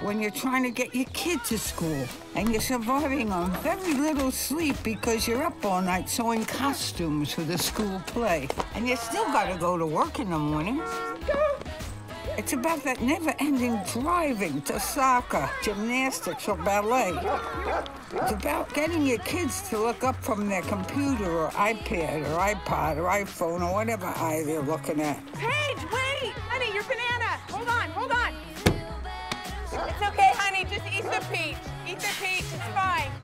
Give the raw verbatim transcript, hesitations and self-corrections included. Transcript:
when you're trying to get your kid to school and you're surviving on very little sleep because you're up all night sewing costumes for the school play. And you still gotta go to work in the morning. It's about that never-ending driving to soccer, gymnastics, or ballet. It's about getting your kids to look up from their computer or iPad or iPod or iPhone or whatever eye they're looking at. Paige, wait! Honey, your banana! Hold on, hold on! It's okay, honey. Just eat the peach. Eat the peach. It's fine.